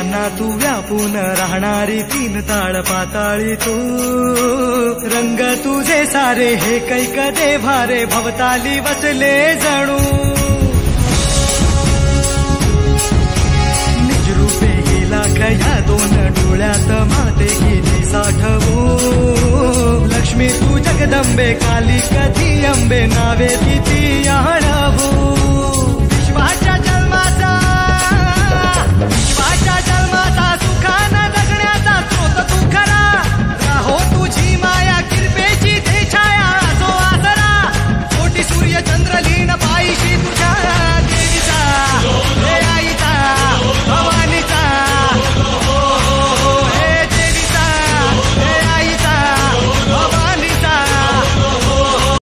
सगळ्यांना तू व्यापून राहणारी तीन ताळ पाताळी तू रंग तुझे सारे हे कैक देवा रे भवताली वसले जणू निजरूपे गेला खया दोन डोळ्यात माते गेली साठवू लक्ष्मी तू जगदंबे काली कधी अंबे नावे तिथी आणावू